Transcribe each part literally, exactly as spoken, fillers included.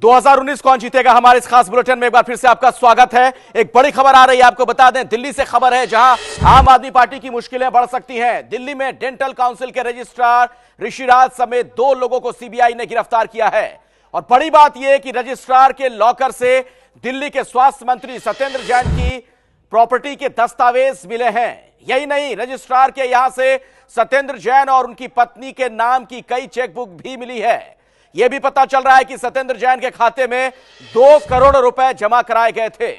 दो हज़ार उन्नीस कौन जीतेगा हमारे इस खास बुलेटिन में एक बार फिर से आपका स्वागत है। एक बड़ी खबर आ रही है, आपको बता दें दिल्ली से खबर है जहां आम आदमी पार्टी की मुश्किलें बढ़ सकती हैं। दिल्ली में डेंटल काउंसिल के रजिस्ट्रार ऋषिराज समेत दो लोगों को सीबीआई ने गिरफ्तार किया है और बड़ी बात यह कि रजिस्ट्रार के लॉकर से दिल्ली के स्वास्थ्य मंत्री सत्येंद्र जैन की प्रॉपर्टी के दस्तावेज मिले हैं। यही नहीं, रजिस्ट्रार के यहां से सत्येंद्र जैन और उनकी पत्नी के नाम की कई चेकबुक भी मिली है। यह भी पता चल रहा है कि सत्येंद्र जैन के खाते में दो करोड़ रुपए जमा कराए गए थे।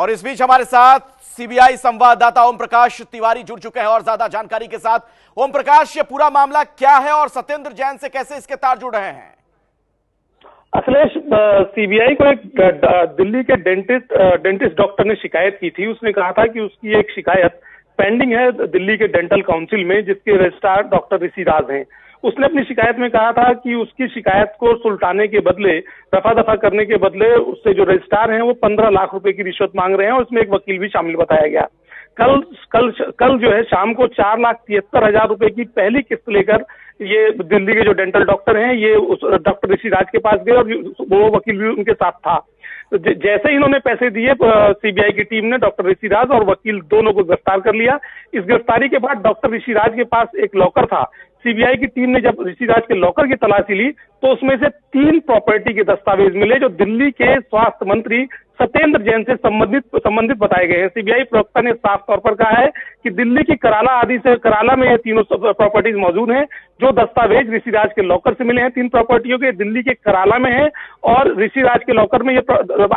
और इस बीच हमारे साथ सीबीआई संवाददाता ओम प्रकाश तिवारी जुड़ चुके हैं और ज्यादा जानकारी के साथ। ओम प्रकाश, ये पूरा मामला क्या है और सत्येंद्र जैन से कैसे इसके तार जुड़ रहे हैं? अखिलेश, सीबीआई को एक दिल्ली के डेंटिस्ट डेंटिस्ट डॉक्टर ने शिकायत की थी। उसने कहा था कि उसकी एक शिकायत पेंडिंग है दिल्ली के डेंटल काउंसिल में, जिसके रजिस्ट्रार डॉक्टर ऋषिराज हैं। उसने अपनी शिकायत में कहा था कि उसकी शिकायत को सुलटाने के बदले, रफा दफा करने के बदले, उससे जो रजिस्ट्रार हैं वो पंद्रह लाख रुपए की रिश्वत मांग रहे हैं और उसमें एक वकील भी शामिल बताया गया। कल कल कल जो है शाम को चार लाख तिहत्तर हजार रुपए की पहली किस्त लेकर ये दिल्ली के जो डेंटल डॉक्टर हैं ये उस डॉक्टर ऋषिराज के पास गए और वो वकील भी उनके साथ था। जैसे ही इन्होंने पैसे दिए, सीबीआई की टीम ने डॉक्टर ऋषिराज और वकील दोनों को गिरफ्तार कर लिया। इस गिरफ्तारी के बाद डॉक्टर ऋषिराज के पास एक लॉकर था। सीबीआई की टीम ने जब ऋषिराज के लॉकर की तलाशी ली तो उसमें से तीन प्रॉपर्टी के दस्तावेज मिले जो दिल्ली के स्वास्थ्य मंत्री सत्येंद्र जैन से संबंधित संबंधित बताए गए हैं। सीबीआई प्रवक्ता ने साफ तौर पर कहा है कि दिल्ली की कराला आदि से कराला में ये तीनों प्रॉपर्टीज मौजूद हैं। जो दस्तावेज ऋषिराज के लॉकर से मिले हैं तीन प्रॉपर्टियों के, दिल्ली के कराला में है और ऋषिराज के लॉकर में। ये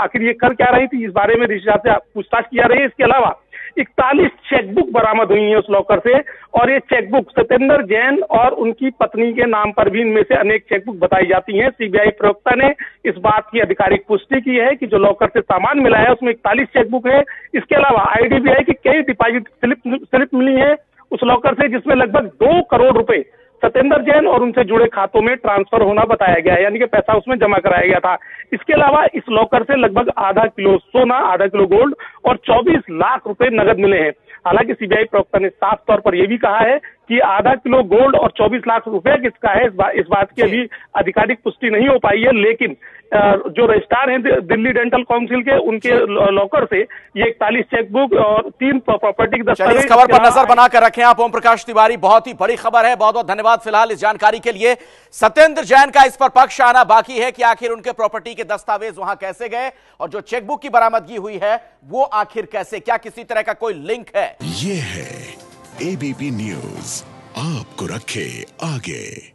आखिर ये कर क्या रही थी, इस बारे में ऋषिराज से पूछताछ किया रही है। इसके अलावा इकतालीस चेकबुक बरामद हुई है उस लॉकर से और ये चेकबुक सत्येंद्र जैन और उनकी पत्नी के नाम पर भी इनमें से अनेक चेकबुक बताई जाती हैं। सीबीआई प्रवक्ता ने इस बात की आधिकारिक पुष्टि की है कि जो लॉकर से सामान मिला है उसमें इकतालीस चेकबुक है। इसके अलावा आईडीबीआई की कई डिपॉजिट स्लिप स्लिप मिली है उस लॉकर से, जिसमें लगभग दो करोड़ रुपए सत्येंद्र जैन और उनसे जुड़े खातों में ट्रांसफर होना बताया गया है, यानी कि पैसा उसमें जमा कराया गया था। इसके अलावा इस लॉकर से लगभग आधा किलो सोना, आधा किलो गोल्ड और चौबीस लाख रुपए नगद मिले हैं। हालांकि सीबीआई प्रवक्ता ने साफ तौर पर यह भी कहा है कि आधा किलो गोल्ड और चौबीस लाख रुपए किसका है इस, बा, इस बात की अभी आधिकारिक पुष्टि नहीं हो पाई है, लेकिन जो रजिस्ट्रार हैं दिल्ली डेंटल काउंसिल के उनके लॉकर से ये इकतालीस चेकबुक और तीन प्रॉपर्टी के दस्तावेज। खबर पर नजर बनाकर रखें आप ओम प्रकाश तिवारी, बहुत ही बड़ी खबर है। बहुत बहुत धन्यवाद फिलहाल इस जानकारी के लिए। सत्येंद्र जैन का इस पर पक्ष आना बाकी है कि आखिर उनके प्रॉपर्टी के दस्तावेज वहां कैसे गए और जो चेकबुक की बरामदगी हुई है वो आखिर कैसे, क्या किसी तरह का कोई लिंक है? ये है एबीपी न्यूज़, आपको रखे आगे।